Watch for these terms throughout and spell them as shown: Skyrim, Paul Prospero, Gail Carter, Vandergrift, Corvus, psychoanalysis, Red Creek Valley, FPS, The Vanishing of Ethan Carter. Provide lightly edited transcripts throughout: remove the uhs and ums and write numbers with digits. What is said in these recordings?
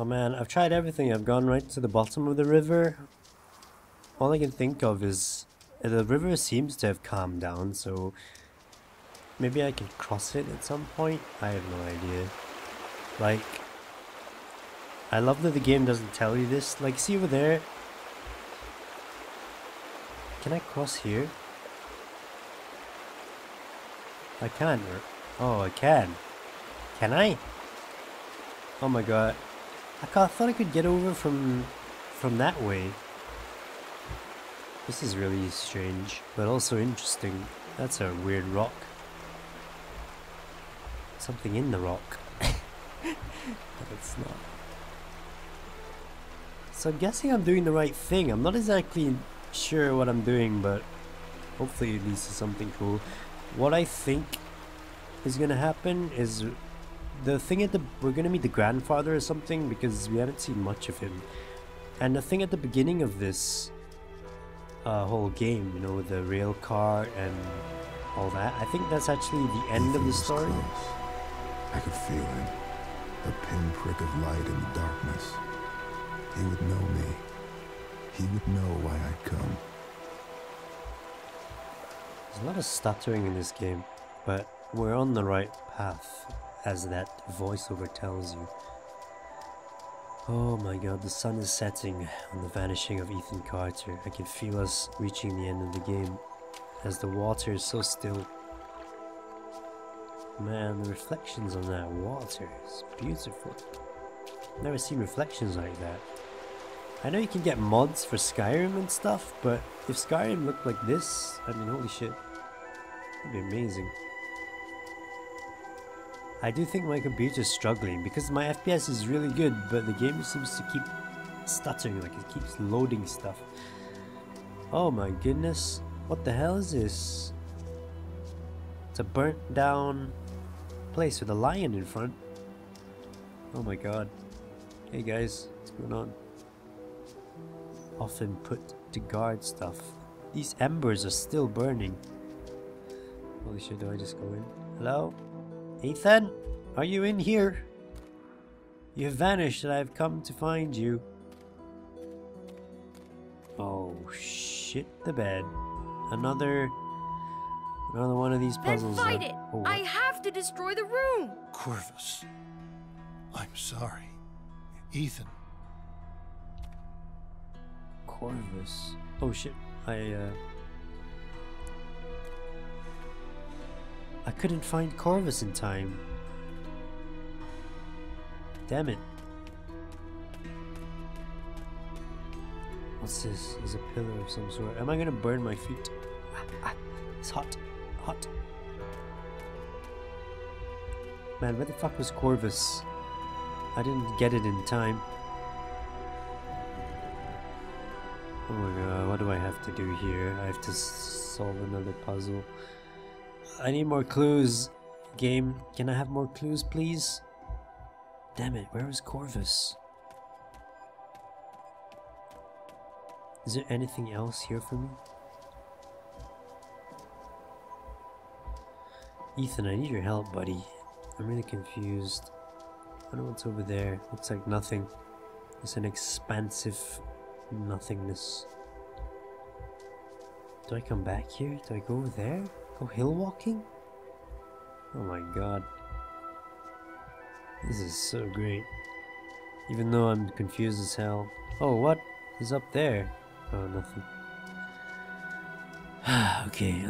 Oh man, I've tried everything. I've gone right to the bottom of the river. All I can think of is the river seems to have calmed down, so maybe I can cross it at some point? I have no idea. Like, I love that the game doesn't tell you this. Like, see over there? Can I cross here? I can't. Oh, I can. Can I? Oh my god. I thought I could get over from that way. This is really strange, but also interesting. That's a weird rock. Something in the rock. But it's not. So I'm guessing I'm doing the right thing. I'm not exactly sure what I'm doing, but hopefully it leads to something cool. What I think is gonna happen is the thing at the we're gonna meet the grandfather or something, because we haven't seen much of him. And the thing at the beginning of this whole game, you know, the rail car and all that, I think that's actually the end of the story. I could feel him, a pinprick of light in the darkness. He would know me. He would know why I'd come. There's a lot of stuttering in this game, but we're on the right path, as that voiceover tells you. Oh my god, the sun is setting on The Vanishing of Ethan Carter. I can feel us reaching the end of the game, as the water is so still. Man, the reflections on that water is beautiful. Never seen reflections like that. I know you can get mods for Skyrim and stuff, but if Skyrim looked like this, I mean, holy shit, that'd be amazing. I do think my computer's struggling because my FPS is really good, but the game seems to keep stuttering, like it keeps loading stuff. Oh my goodness, what the hell is this? It's a burnt down place with a lion in front. Oh my god. Hey guys, what's going on? Often put to guard stuff. These embers are still burning. Holy shit, do I just go in? Hello? Ethan, are you in here? You have vanished and I have come to find you. Oh shit the bed. Another one of these puzzles. Then fight it! Oh. I have to destroy the room! Corvus, I'm sorry. Ethan. Corvus. Oh shit, I couldn't find Corvus in time. Damn it. What's this? There's a pillar of some sort. Am I gonna burn my feet? It's hot. Hot. Man, where the fuck was Corvus? I didn't get it in time. Oh my god, what do I have to do here? I have to solve another puzzle. I need more clues, game. Can I have more clues, please? Damn it, where is Corvus? Is there anything else here for me? Ethan, I need your help, buddy. I'm really confused. I don't know what's over there. Looks like nothing. It's an expansive nothingness. Do I come back here? Do I go over there? Go hill walking? Oh my god. This is so great. Even though I'm confused as hell. Oh, what is up there? Oh, nothing. Okay,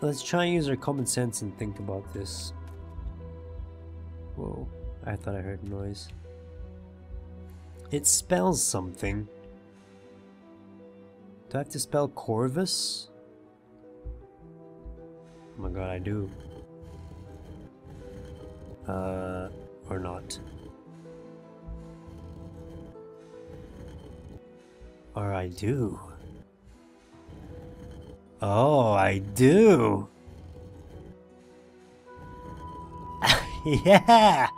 let's try and use our common sense and think about this. Whoa, I thought I heard noise. It spells something. Do I have to spell Corvus? Oh my god, I do. Or not. Or I do. Oh, I do! Yeah!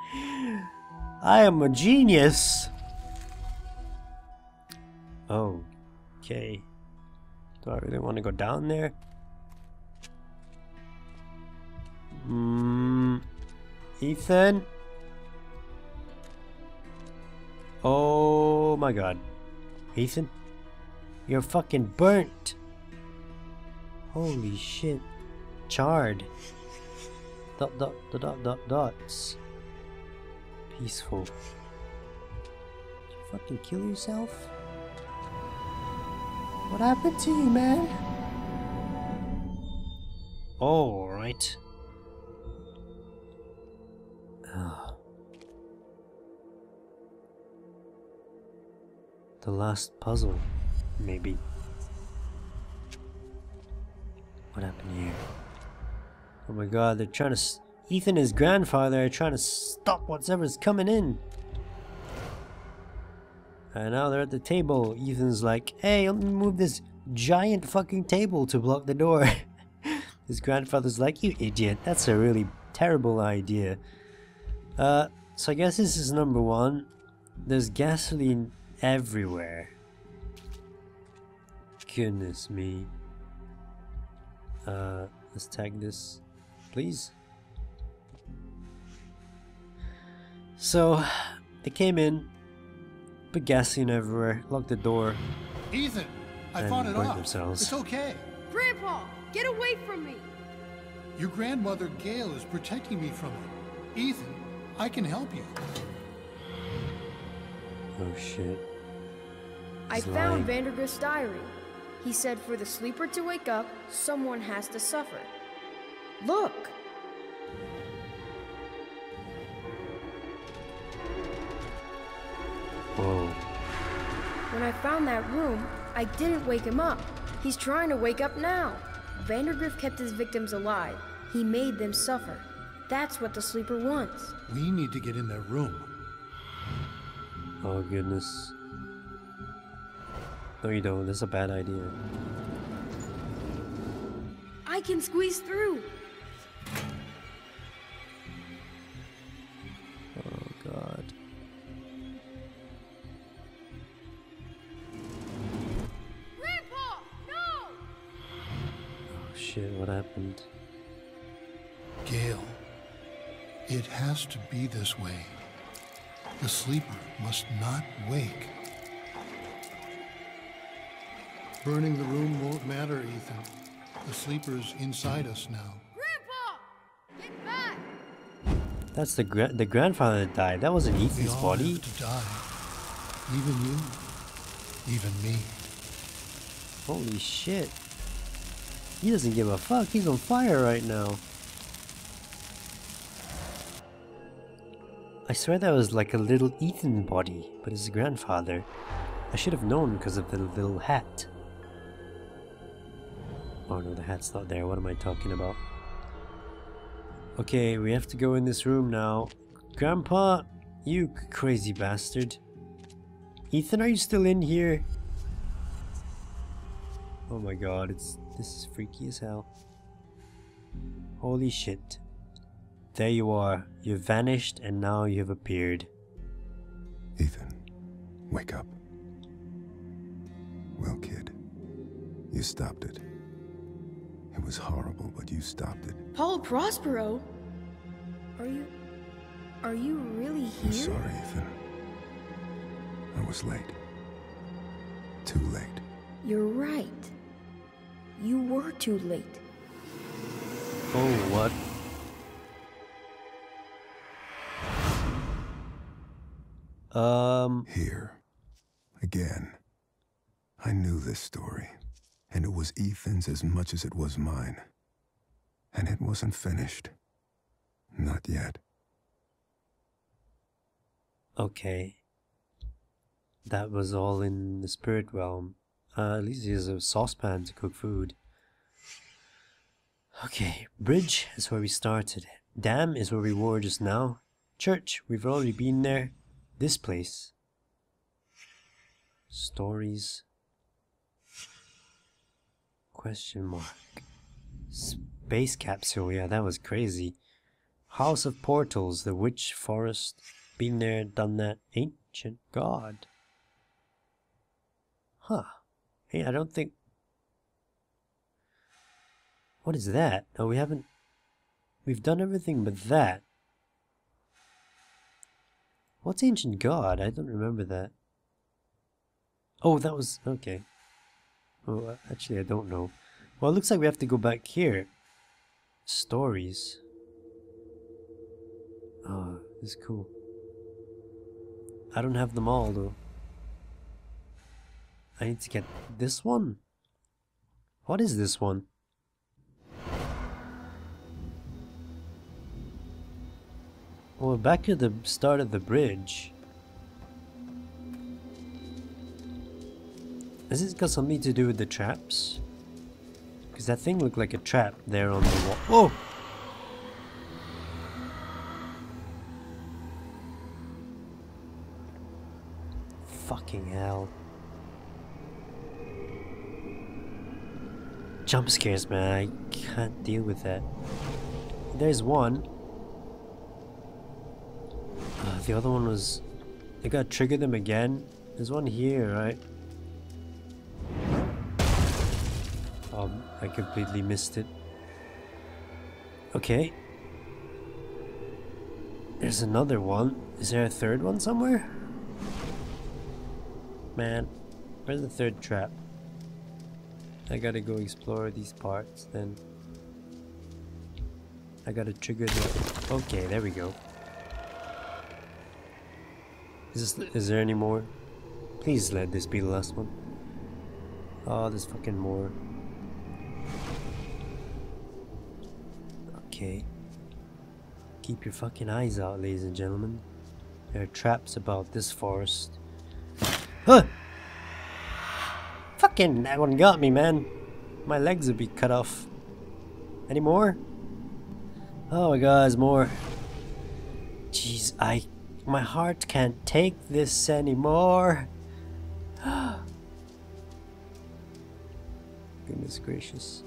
I am a genius! Oh, okay. Do I really want to go down there? Ethan? Oh my god. Ethan? You're fucking burnt! Holy shit. Charred. Dot dot dot dot dot dots. Peaceful. Did you fucking kill yourself? What happened to you, man? Alright. The last puzzle, maybe. What happened here? Oh my god, they're trying to... Ethan, his grandfather, are trying to stop whatever's coming in. And now they're at the table. Ethan's like, hey, let me move this giant fucking table to block the door. His grandfather's like, you idiot, that's a really terrible idea. So I guess this is number one. There's gasoline everywhere. Goodness me. Let's tag this, please. So, they came in, put gasoline everywhere, locked the door. Ethan, I fought it off. Themselves. It's okay. Grandpa! Get away from me! Your grandmother, Gail, is protecting me from it. Ethan, I can help you. Oh, shit. I found Vandergrift's diary. He said for the sleeper to wake up, someone has to suffer. Look! Whoa. When I found that room, I didn't wake him up. He's trying to wake up now. Vandergrift kept his victims alive. He made them suffer. That's what the sleeper wants. We need to get in that room. Oh, goodness. No, you don't. That's a bad idea. I can squeeze through. Oh, God. Shit, what happened? Gail, it has to be this way. The sleeper must not wake. Burning the room won't matter, Ethan. The sleeper's inside us now. Grandpa! Get back! That's the grandfather that died. That wasn't Ethan's body. We all have to die. Even you. Even me. Holy shit. He doesn't give a fuck, he's on fire right now. I swear that was like a little Ethan body, but his grandfather. I should have known because of the little hat. Oh no, the hat's not there, what am I talking about? Okay, we have to go in this room now. Grandpa, you crazy bastard. Ethan, are you still in here? Oh my god, this is freaky as hell. Holy shit. There you are. You've vanished and now you've appeared. Ethan, wake up. Well, kid, you stopped it. It was horrible, but you stopped it. Paul Prospero? Are you really here? I'm sorry, Ethan. I was late. Too late. You're right. You were too late. Oh, what? Here. Again. I knew this story. And it was Ethan's as much as it was mine. And it wasn't finished. Not yet. Okay. That was all in the spirit realm. At least there's a saucepan to cook food. Okay, bridge is where we started. Dam is where we were just now. Church, we've already been there. This place. Stories. Question mark. Space capsule, yeah, that was crazy. House of Portals, the Witch Forest. Been there, done that. Ancient God. Huh. Hey, I don't think... What is that? No, we haven't... We've done everything but that. What's Ancient God? I don't remember that. Oh, that was... okay. Oh, actually I don't know. Well, it looks like we have to go back here. Stories. Oh, this is cool. I don't have them all though. I need to get this one? What is this one? Well, we're back at the start of the bridge. Has this got something to do with the traps? Because that thing looked like a trap there on the wall. Whoa! Fucking hell. Jump scares, man, I can't deal with that. There's one. The other one was... I gotta trigger them again. There's one here, right? Oh, I completely missed it. Okay. There's another one. Is there a third one somewhere? Man, where's the third trap? I gotta go explore these parts, then I gotta trigger the... okay, there we go. Is there any more? Please let this be the last one. Oh, there's fucking more. Okay. Keep your fucking eyes out, ladies and gentlemen. There are traps about this forest. Huh! Fucking that one got me, man. My legs would be cut off. Any more? Oh my god, there's more. Jeez, my heart can't take this anymore. Goodness gracious.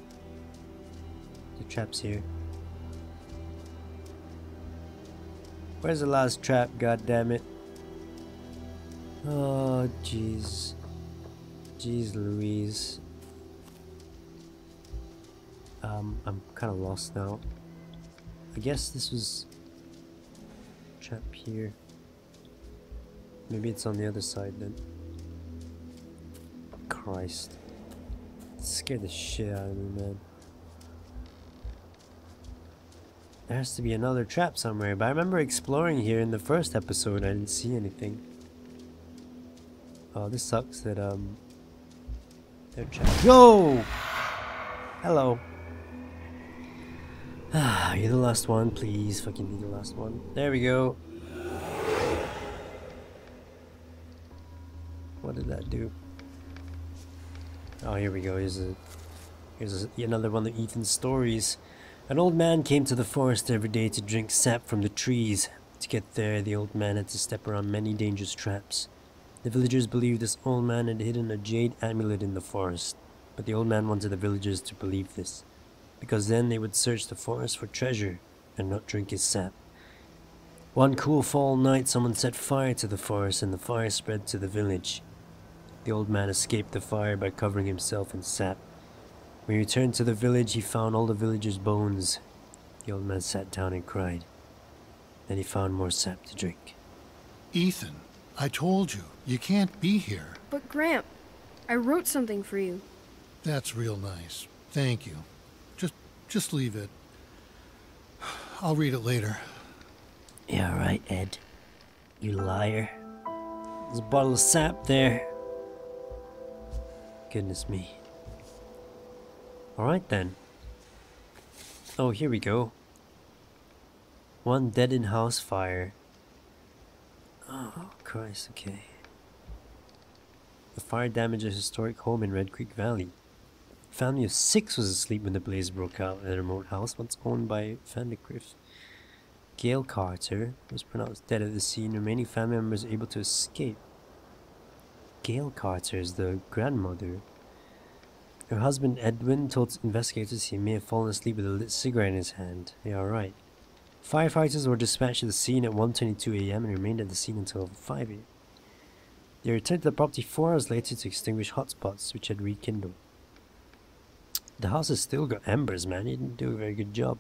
The trap's here. Where's the last trap, goddammit? Oh jeez. Jeez Louise. I'm kind of lost now. I guess this was trap here. Maybe it's on the other side then. Christ. It scared the shit out of me, man. There has to be another trap somewhere, but I remember exploring here in the first episode. I didn't see anything. Oh, this sucks that, they're trapped. Yo! Hello. Ah, you're the last one, please. Fucking be the last one. There we go. What did that do? Oh, here we go. Here's another one of Ethan's stories. An old man came to the forest every day to drink sap from the trees. To get there, the old man had to step around many dangerous traps. The villagers believed this old man had hidden a jade amulet in the forest, but the old man wanted the villagers to believe this, because then they would search the forest for treasure and not drink his sap. One cool fall night, someone set fire to the forest, and the fire spread to the village. The old man escaped the fire by covering himself in sap. When he returned to the village, he found all the villagers' bones. The old man sat down and cried. Then he found more sap to drink. Ethan, I told you, you can't be here. But Gramp, I wrote something for you. That's real nice. Thank you. Just leave it. I'll read it later. Yeah, right, Ed. You liar. There's a bottle of sap there. Goodness me. Alright then. Oh, here we go. One dead in house fire. Oh, Christ, okay. The fire damaged a historic home in Red Creek Valley. A family of 6 was asleep when the blaze broke out at a remote house once owned by Vandergrift. Gail Carter was pronounced dead at the scene, remaining family members able to escape. Gail Carter is the grandmother. Her husband Edwin told investigators he may have fallen asleep with a lit cigarette in his hand. They are right. Firefighters were dispatched to the scene at 1:22 a.m. and remained at the scene until 5 a.m. They returned to the property 4 hours later to extinguish hotspots, which had rekindled. The house has still got embers, man. You didn't do a very good job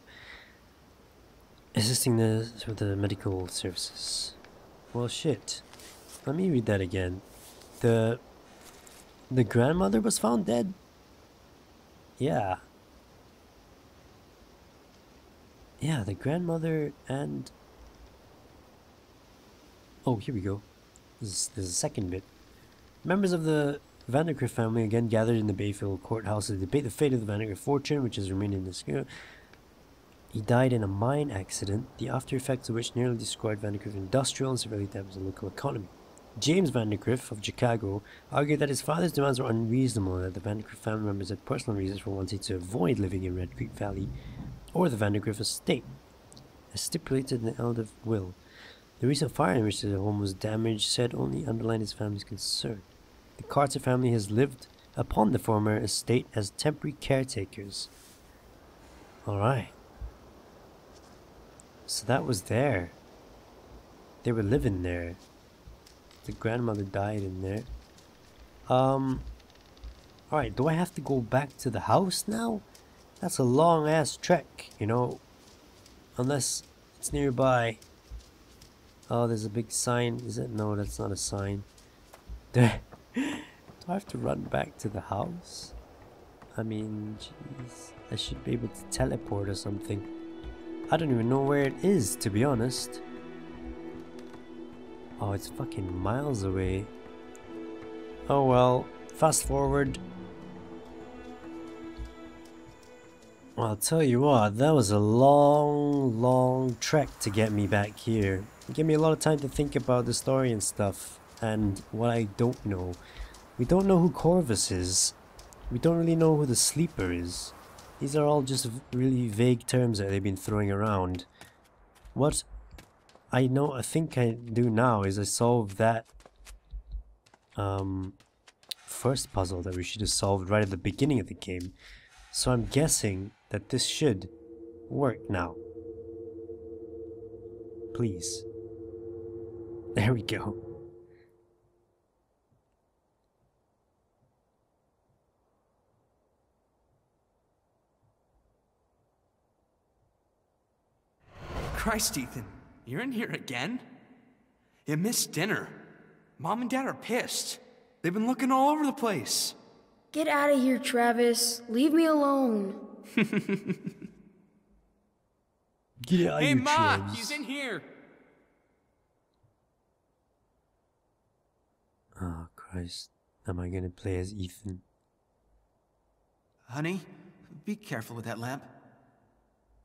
assisting with the medical services. Well, shit. Let me read that again. The grandmother was found dead? Yeah. Yeah, the grandmother and... Oh, here we go. This is the second bit. Members of the Vandergrift family again gathered in the Bayfield courthouse to debate the fate of the Vandergrift fortune, which has remained in obscurity. He died in a mine accident, the after effects of which nearly destroyed Vandergrift industrial and severely damaged the local economy. James Vandergrift of Chicago argued that his father's demands were unreasonable and that the Vandergrift family members had personal reasons for wanting to avoid living in Red Creek Valley or the Vandergrift estate, as stipulated in the elder will. The recent fire in which the home was damaged said only underlined his family's concern. The Carter family has lived upon the former estate as temporary caretakers. Alright. So that was there. They were living there. The grandmother died in there. Alright, do I have to go back to the house now? That's a long ass trek, you know. Unless it's nearby. Oh, there's a big sign. Is it? No, that's not a sign. There. Do I have to run back to the house? I mean, jeez. I should be able to teleport or something. I don't even know where it is, to be honest. Oh, it's fucking miles away. Oh well. Fast forward. Well, I'll tell you what. That was a long, long trek to get me back here. It gave me a lot of time to think about the story and stuff. And what I don't know. We don't know who Corvus is. We don't really know who the sleeper is. These are all just really vague terms that they've been throwing around. What I know, I think I do now is I solved that first puzzle that we should have solved right at the beginning of the game. So I'm guessing that this should work now. Please. There we go. Christ, Ethan, you're in here again? You missed dinner. Mom and Dad are pissed. They've been looking all over the place. Get out of here, Travis. Leave me alone. Get out of here, Travis. Hey, Ma, he's in here. Oh, Christ. Am I gonna play as Ethan? Honey, be careful with that lamp.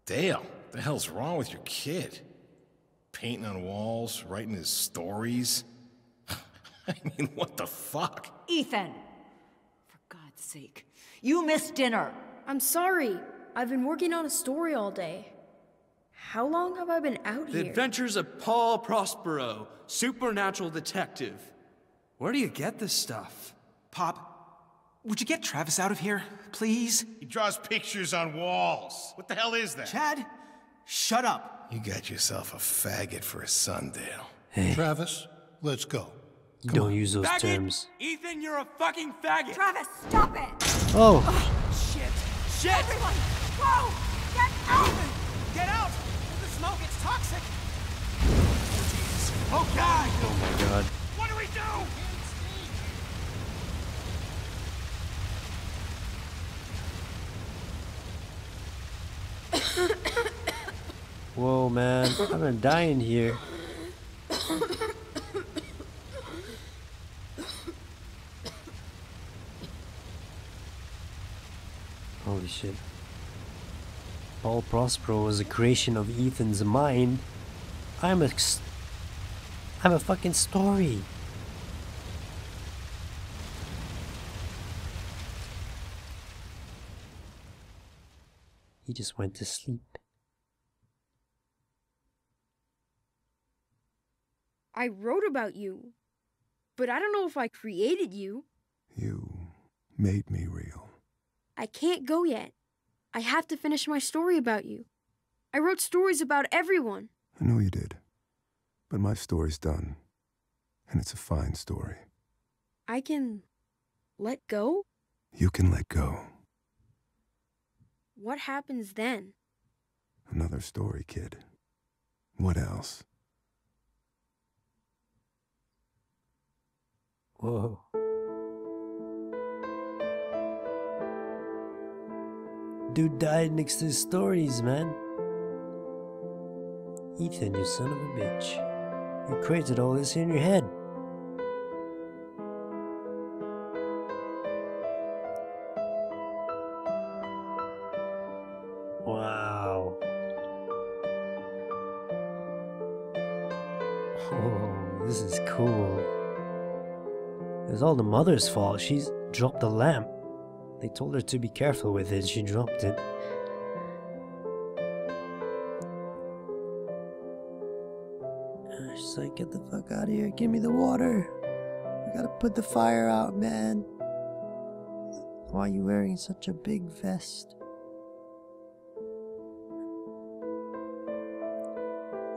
Dale, what the hell's wrong with your kid? Painting on walls, writing his stories. I mean, what the fuck? Ethan! For God's sake, you missed dinner! I'm sorry. I've been working on a story all day. How long have I been out here? The Adventures of Paul Prospero, supernatural detective. Where do you get this stuff? Pop. Would you get Travis out of here, please? He draws pictures on walls. What the hell is that? Chad, shut up. You got yourself a faggot for a son, Dale. Hey. Travis, let's go. You don't use those terms. Ethan, you're a fucking faggot. Travis, stop it. Oh. Shit. Shit. Everyone, whoa. Get out. Get out. The smoke, it's toxic. Oh, oh, God. Oh, my God. What do we do? Whoa, man, I'm gonna die in here. Holy shit. Paul Prospero was a creation of Ethan's mind. I'm a fucking story. He just went to sleep. I wrote about you, but I don't know if I created you. You made me real. I can't go yet. I have to finish my story about you. I wrote stories about everyone. I know you did, but my story's done, and it's a fine story. I can let go? You can let go. What happens then? Another story, kid. What else? Whoa. Dude died next to his stories, man. Ethan, you son of a bitch. You created all this in your head. Wow. Oh, this is cool. It was all the mother's fault. She's dropped the lamp. They told her to be careful with it. She dropped it. She's like, get the fuck out of here. Give me the water. I gotta put the fire out, man. Why are you wearing such a big vest?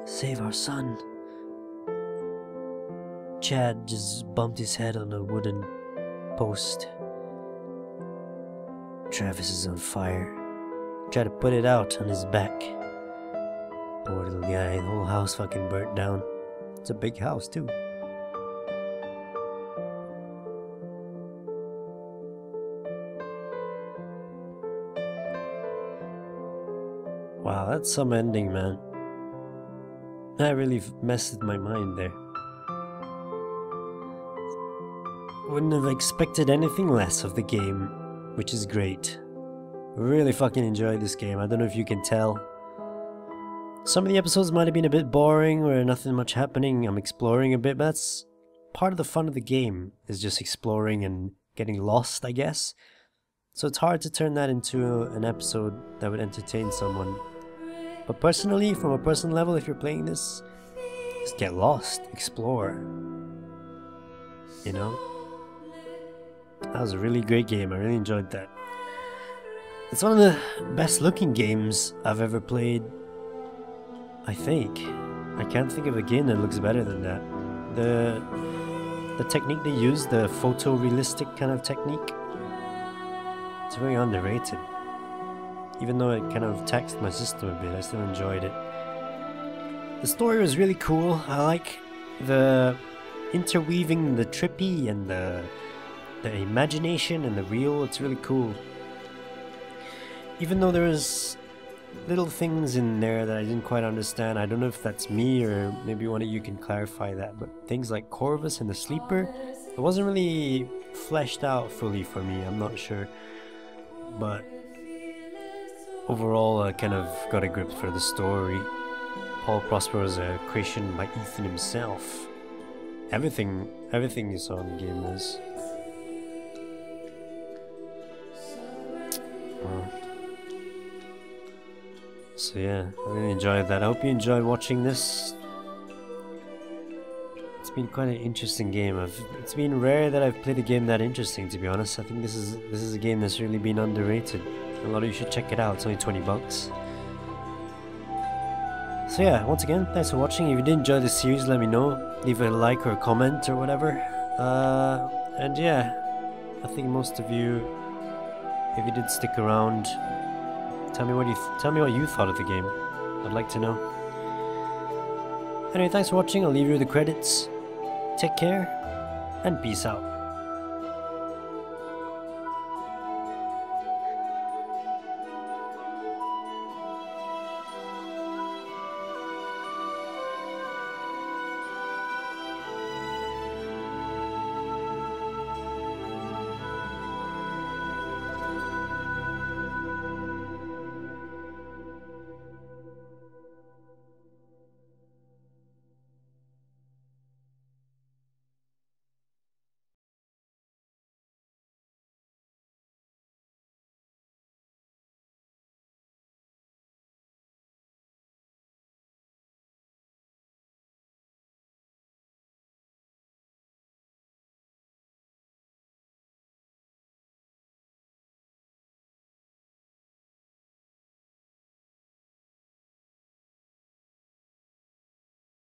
Save our son. Chad just bumped his head on a wooden post. Travis is on fire. Try to put it out on his back. Poor little guy, the whole house fucking burnt down. It's a big house too. Wow, that's some ending, man. That really messed with my mind there. Wouldn't have expected anything less of the game. Which is great. Really fucking enjoyed this game. I don't know if you can tell. Some of the episodes might have been a bit boring or nothing much happening. I'm exploring a bit, but that's part of the fun of the game, is just exploring and getting lost, I guess. So it's hard to turn that into an episode that would entertain someone. But personally, from a personal level, if you're playing this, just get lost, explore. You know? That was a really great game, I really enjoyed that. It's one of the best looking games I've ever played, I think. I can't think of a game that looks better than that. The technique they use, the photorealistic kind of technique, it's very underrated. Even though it kind of taxed my system a bit, I still enjoyed it. The story was really cool. I like the interweaving, the trippy and the imagination and the real. It's really cool. Even though there's little things in there that I didn't quite understand, I don't know if that's me or maybe one of you can clarify that, but things like Corvus and the Sleeper, it wasn't really fleshed out fully for me, I'm not sure. But overall I kind of got a grip for the story. Paul Prospero is a creation by Ethan himself. Everything you saw in the game was... So yeah, I really enjoyed that. I hope you enjoyed watching this. It's been quite an interesting game. It's been rare that I've played a game that interesting, to be honest. I think this is a game that's really been underrated. A lot of you should check it out. It's only 20 bucks. So yeah, once again, thanks for watching. If you did enjoy this series, let me know. Leave a like or a comment or whatever. And yeah, I think most of you, if you did stick around, tell me what you thought of the game. I'd like to know. Anyway, thanks for watching. I'll leave you with the credits. Take care and peace out.